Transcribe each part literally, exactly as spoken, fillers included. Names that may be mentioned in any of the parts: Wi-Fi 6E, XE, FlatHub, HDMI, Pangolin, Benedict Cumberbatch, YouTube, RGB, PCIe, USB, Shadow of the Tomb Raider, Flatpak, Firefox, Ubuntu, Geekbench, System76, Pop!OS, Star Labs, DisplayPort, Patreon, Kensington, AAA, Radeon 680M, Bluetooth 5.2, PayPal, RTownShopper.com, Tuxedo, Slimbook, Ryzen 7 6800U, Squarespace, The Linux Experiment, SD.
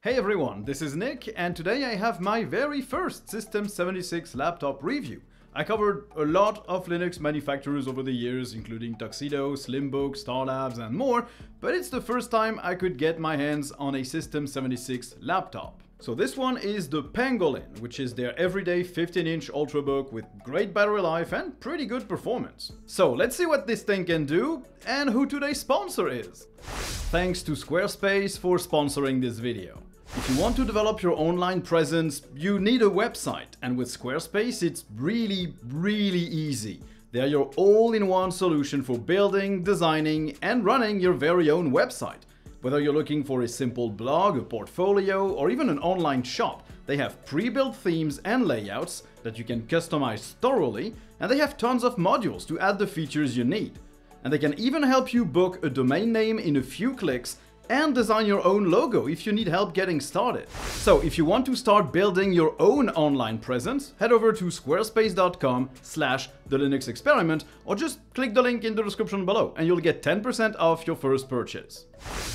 Hey everyone, this is Nick, and today I have my very first System seventy-six laptop review. I covered a lot of Linux manufacturers over the years, including Tuxedo, Slimbook, Star Labs, and more, but it's the first time I could get my hands on a System seventy-six laptop. So this one is the Pangolin, which is their everyday fifteen inch ultrabook with great battery life and pretty good performance. So let's see what this thing can do and who today's sponsor is. Thanks to Squarespace for sponsoring this video. If you want to develop your online presence, you need a website, and with Squarespace it's really, really easy. They're your all-in-one solution for building, designing, and running your very own website. Whether you're looking for a simple blog, a portfolio, or even an online shop, they have pre-built themes and layouts that you can customize thoroughly, and they have tons of modules to add the features you need. And they can even help you book a domain name in a few clicks and design your own logo if you need help getting started. So if you want to start building your own online presence, head over to squarespace dot com slash the Linux Experiment, or just click the link in the description below and you'll get ten percent off your first purchase.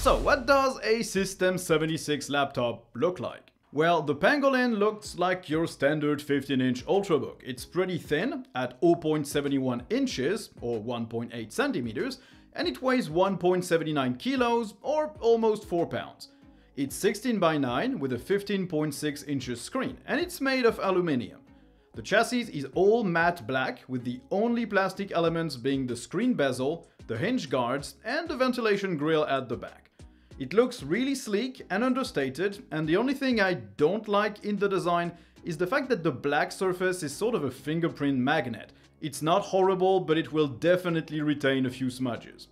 So what does a System seventy-six laptop look like? Well, the Pangolin looks like your standard fifteen inch ultrabook. It's pretty thin at zero point seven one inches or one point eight centimeters, and it weighs one point seven nine kilos or almost four pounds. It's sixteen by nine with a fifteen point six inches screen, and it's made of aluminium. The chassis is all matte black, with the only plastic elements being the screen bezel, the hinge guards, and the ventilation grille at the back. It looks really sleek and understated, and the only thing I don't like in the design is the fact that the black surface is sort of a fingerprint magnet. It's not horrible, but it will definitely retain a few smudges.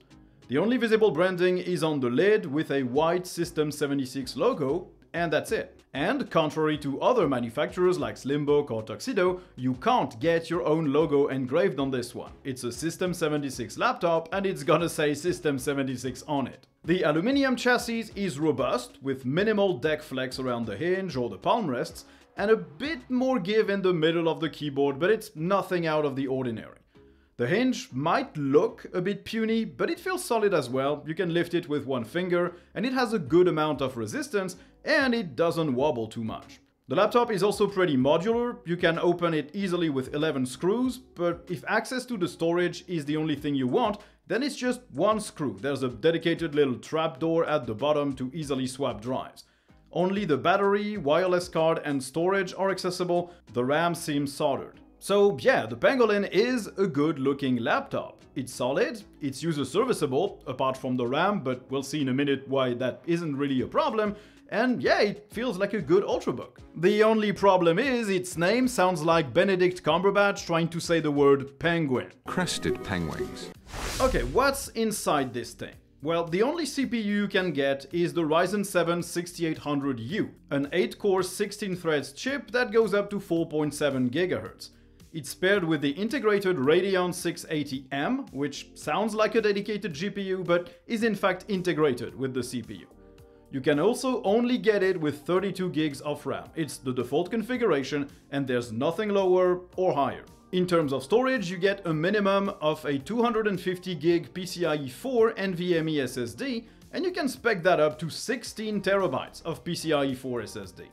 The only visible branding is on the lid with a white System seventy-six logo, and that's it. And contrary to other manufacturers like Slimbook or Tuxedo, you can't get your own logo engraved on this one. It's a System seventy-six laptop, and it's gonna say System seventy-six on it. The aluminium chassis is robust, with minimal deck flex around the hinge or the palm rests, and a bit more give in the middle of the keyboard, but it's nothing out of the ordinary. The hinge might look a bit puny, but it feels solid as well. You can lift it with one finger, and it has a good amount of resistance, and it doesn't wobble too much. The laptop is also pretty modular. You can open it easily with eleven screws, but if access to the storage is the only thing you want, then it's just one screw. There's a dedicated little trapdoor at the bottom to easily swap drives. Only the battery, wireless card, and storage are accessible. The RAM seems soldered. So yeah, the Pangolin is a good-looking laptop. It's solid, it's user-serviceable, apart from the RAM, but we'll see in a minute why that isn't really a problem, and yeah, it feels like a good ultrabook. The only problem is its name sounds like Benedict Cumberbatch trying to say the word penguin. Crested penguins. Okay, what's inside this thing? Well, the only C P U you can get is the Ryzen seven sixty-eight hundred U, an eight core sixteen threads chip that goes up to four point seven gigahertz. It's paired with the integrated Radeon six eighty M, which sounds like a dedicated G P U, but is in fact integrated with the C P U. You can also only get it with thirty-two gigs of RAM. It's the default configuration, and there's nothing lower or higher. In terms of storage, you get a minimum of a two hundred fifty gig PCIe four NVMe S S D, and you can spec that up to sixteen terabytes of PCIe four S S D.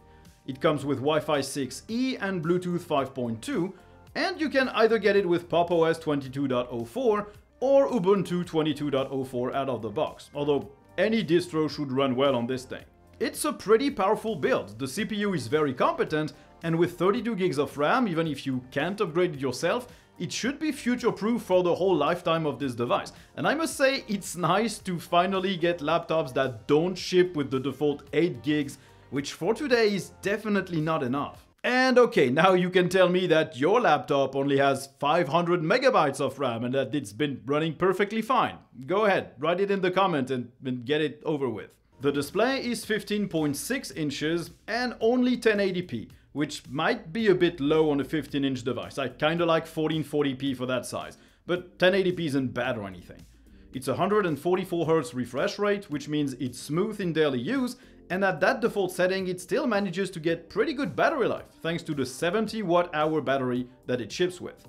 It comes with Wi-Fi six E and Bluetooth five point two, and you can either get it with Pop O S twenty-two point oh four or Ubuntu twenty-two point oh four out of the box, although any distro should run well on this thing. It's a pretty powerful build. The C P U is very competent, and with thirty-two gigs of RAM, even if you can't upgrade it yourself, it should be future-proof for the whole lifetime of this device. And I must say, it's nice to finally get laptops that don't ship with the default eight gigs, which for today is definitely not enough. And okay, now you can tell me that your laptop only has five hundred megabytes of RAM and that it's been running perfectly fine. Go ahead, write it in the comment and, and get it over with. The display is fifteen point six inches and only ten eighty p. Which might be a bit low on a fifteen inch device. I kinda like fourteen forty p for that size, but ten eighty p isn't bad or anything. It's one hundred forty-four hertz refresh rate, which means it's smooth in daily use, and at that default setting it still manages to get pretty good battery life, thanks to the seventy watt hour battery that it ships with.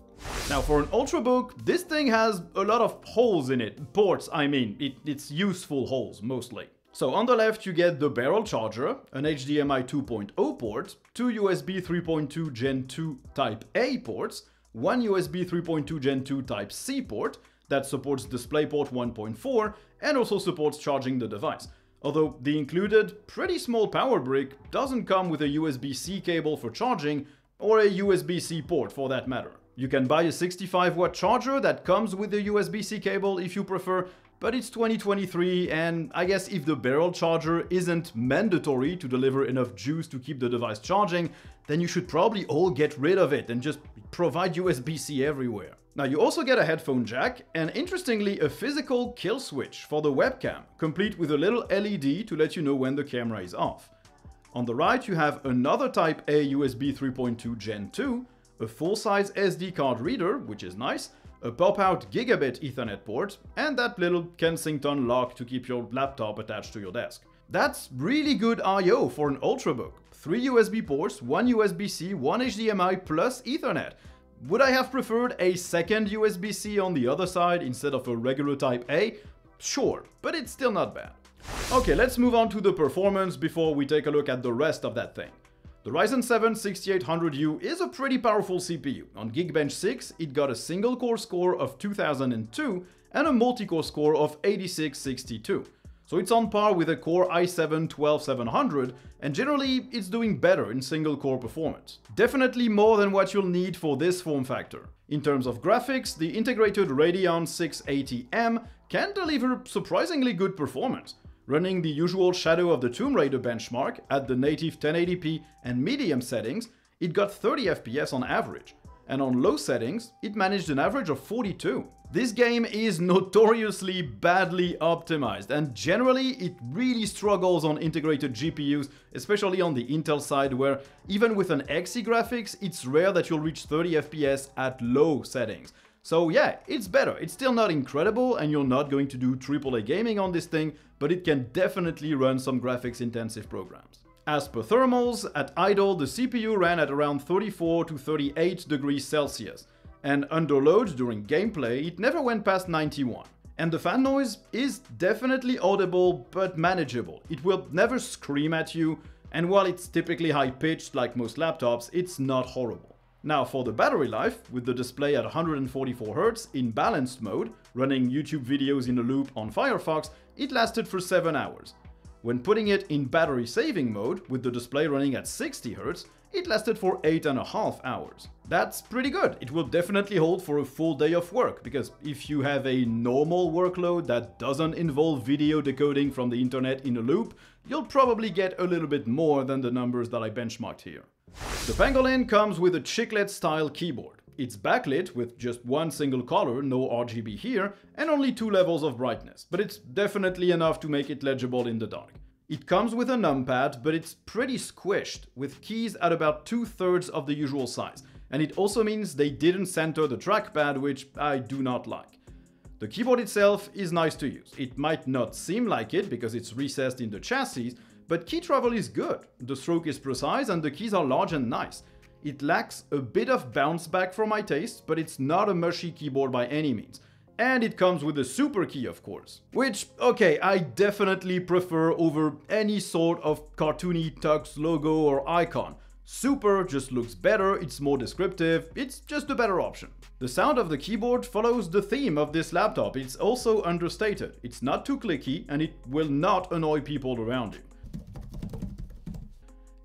Now for an ultrabook, this thing has a lot of holes in it, ports I mean, it, it's useful holes mostly. So on the left, you get the barrel charger, an H D M I two point oh port, two U S B three point two Gen two Type A ports, one U S B three point two Gen two Type C port that supports DisplayPort one point four and also supports charging the device. Although the included pretty small power brick doesn't come with a U S B C cable for charging or a U S B C port for that matter. You can buy a sixty-five watt charger that comes with a U S B C cable if you prefer, but it's twenty twenty-three, and I guess if the barrel charger isn't mandatory to deliver enough juice to keep the device charging, then you should probably all get rid of it and just provide U S B C everywhere. Now you also get a headphone jack and, interestingly, a physical kill switch for the webcam, complete with a little L E D to let you know when the camera is off. On the right you have another Type A U S B three point two Gen two, a full-size S D card reader, which is nice, a pop-out gigabit Ethernet port, and that little Kensington lock to keep your laptop attached to your desk. That's really good I O for an Ultrabook. Three U S B ports, one U S B C, one H D M I plus Ethernet. Would I have preferred a second U S B C on the other side instead of a regular Type A? Sure, but it's still not bad. Okay, let's move on to the performance before we take a look at the rest of that thing. The Ryzen seven sixty-eight hundred U is a pretty powerful C P U. On Geekbench six, it got a single-core score of two thousand two and a multi-core score of eighty-six sixty-two. So it's on par with a Core i seven twelve seven hundred, and generally it's doing better in single-core performance. Definitely more than what you'll need for this form factor. In terms of graphics, the integrated Radeon six eighty M can deliver surprisingly good performance, running the usual Shadow of the Tomb Raider benchmark at the native ten eighty p and medium settings. It got thirty F P S on average, and on low settings, it managed an average of forty-two. This game is notoriously badly optimized, and generally it really struggles on integrated G P Us, especially on the Intel side, where even with an X E graphics, it's rare that you'll reach thirty F P S at low settings. So yeah, it's better. It's still not incredible, and you're not going to do triple A gaming on this thing, but it can definitely run some graphics-intensive programs. As per thermals, at idle, the C P U ran at around thirty-four to thirty-eight degrees Celsius, and under load during gameplay, it never went past ninety-one. And the fan noise is definitely audible, but manageable. It will never scream at you, and while it's typically high-pitched like most laptops, it's not horrible. Now for the battery life, with the display at one hundred forty-four hertz in balanced mode, running YouTube videos in a loop on Firefox, it lasted for seven hours. When putting it in battery saving mode, with the display running at sixty hertz, it lasted for eight and a half hours. That's pretty good. It will definitely hold for a full day of work, because if you have a normal workload that doesn't involve video decoding from the internet in a loop, you'll probably get a little bit more than the numbers that I benchmarked here. The Pangolin comes with a chiclet-style keyboard. It's backlit with just one single color, no R G B here, and only two levels of brightness, but it's definitely enough to make it legible in the dark. It comes with a numpad, but it's pretty squished, with keys at about two-thirds of the usual size, and it also means they didn't center the trackpad, which I do not like. The keyboard itself is nice to use. It might not seem like it because it's recessed in the chassis, but key travel is good. The stroke is precise and the keys are large and nice. It lacks a bit of bounce back for my taste, but it's not a mushy keyboard by any means. And it comes with a super key, of course. Which, okay, I definitely prefer over any sort of cartoony Tux logo or icon. Super just looks better, it's more descriptive, it's just a better option. The sound of the keyboard follows the theme of this laptop. It's also understated. It's not too clicky and it will not annoy people around you.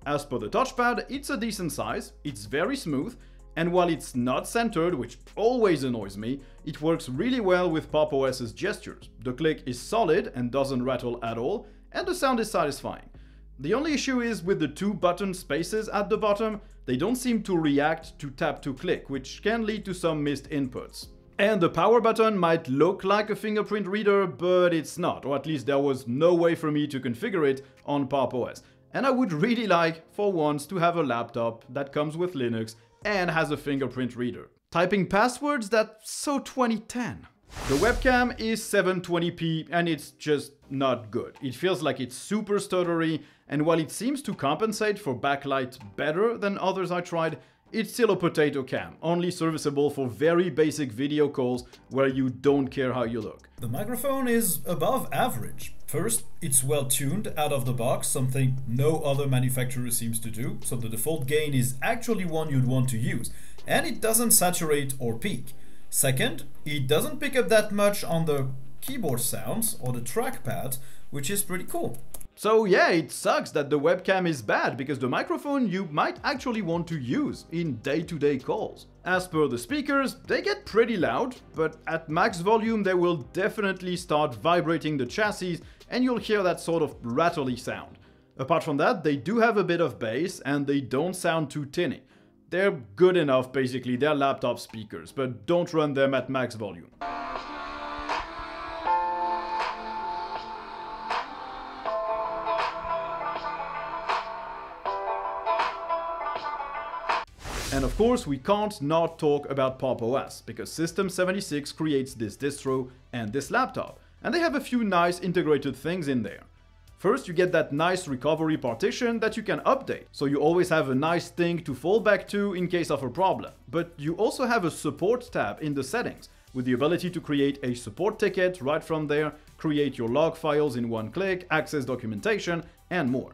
As per the touchpad, it's a decent size, it's very smooth, and while it's not centered, which always annoys me, it works really well with Pop!O S's gestures. The click is solid and doesn't rattle at all, and the sound is satisfying. The only issue is with the two button spaces at the bottom, they don't seem to react to tap to click, which can lead to some missed inputs. And the power button might look like a fingerprint reader, but it's not, or at least there was no way for me to configure it on Pop!O S. And I would really like, for once, to have a laptop that comes with Linux and has a fingerprint reader. Typing passwords? That's so twenty ten. The webcam is seven twenty p and it's just not good. It feels like it's super stuttery, and while it seems to compensate for backlight better than others I tried, it's still a potato cam, only serviceable for very basic video calls where you don't care how you look. The microphone is above average. First, it's well tuned out of the box, something no other manufacturer seems to do, so the default gain is actually one you'd want to use, and it doesn't saturate or peak. Second, it doesn't pick up that much on the keyboard sounds or the trackpad, which is pretty cool. So yeah, it sucks that the webcam is bad, because the microphone you might actually want to use in day-to-day calls. As per the speakers, they get pretty loud, but at max volume they will definitely start vibrating the chassis and you'll hear that sort of rattly sound. Apart from that, they do have a bit of bass and they don't sound too tinny. They're good enough basically, they're laptop speakers, but don't run them at max volume. And of course, we can't not talk about Pop!O S, because System seventy-six creates this distro and this laptop, and they have a few nice integrated things in there. First, you get that nice recovery partition that you can update, so you always have a nice thing to fall back to in case of a problem. But you also have a support tab in the settings, with the ability to create a support ticket right from there, create your log files in one click, access documentation, and more.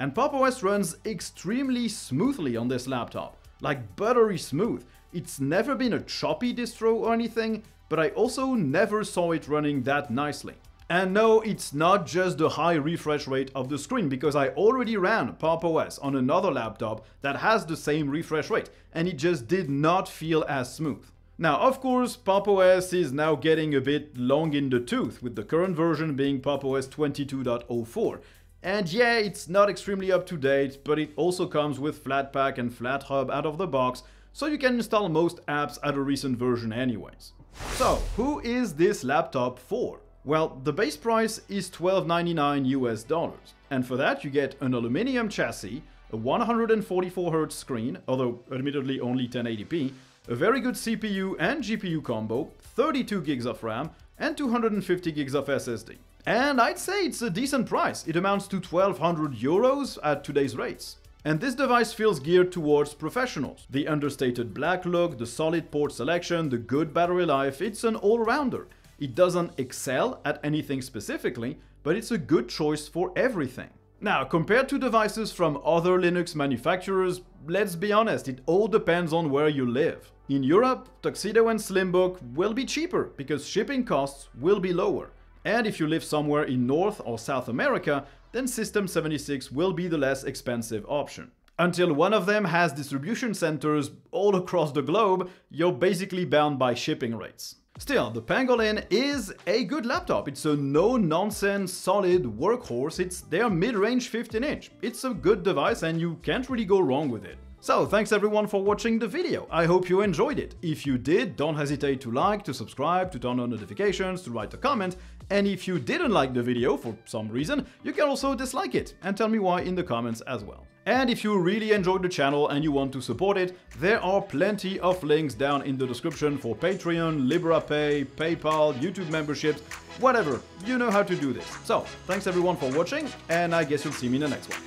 And Pop!O S runs extremely smoothly on this laptop. Like buttery smooth. It's never been a choppy distro or anything, but I also never saw it running that nicely. And no, it's not just the high refresh rate of the screen, because I already ran Pop!O S on another laptop that has the same refresh rate, and it just did not feel as smooth. Now, of course, Pop!O S is now getting a bit long in the tooth, with the current version being Pop!O S twenty-two point oh four. And yeah, it's not extremely up to date, but it also comes with Flatpak and FlatHub out of the box, so you can install most apps at a recent version anyways. So, who is this laptop for? Well, the base price is twelve ninety-nine US dollars, and for that you get an aluminum chassis, a one hundred forty-four hertz screen, although admittedly only ten eighty p, a very good C P U and G P U combo, thirty-two gigs of RAM, and two hundred fifty gigs of S S D. And I'd say it's a decent price, it amounts to twelve hundred euros at today's rates. And this device feels geared towards professionals. The understated black look, the solid port selection, the good battery life, it's an all-rounder. It doesn't excel at anything specifically, but it's a good choice for everything. Now, compared to devices from other Linux manufacturers, let's be honest, it all depends on where you live. In Europe, Tuxedo and Slimbook will be cheaper, because shipping costs will be lower. And if you live somewhere in North or South America, then System seventy-six will be the less expensive option. Until one of them has distribution centers all across the globe, you're basically bound by shipping rates. Still, the Pangolin is a good laptop. It's a no-nonsense, solid workhorse. It's their mid-range fifteen inch. It's a good device and you can't really go wrong with it. So, thanks everyone for watching the video, I hope you enjoyed it. If you did, don't hesitate to like, to subscribe, to turn on notifications, to write a comment, and if you didn't like the video for some reason, you can also dislike it and tell me why in the comments as well. And if you really enjoyed the channel and you want to support it, there are plenty of links down in the description for Patreon, LibraPay, PayPal, YouTube memberships, whatever, you know how to do this. So, thanks everyone for watching, and I guess you'll see me in the next one.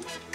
Bye!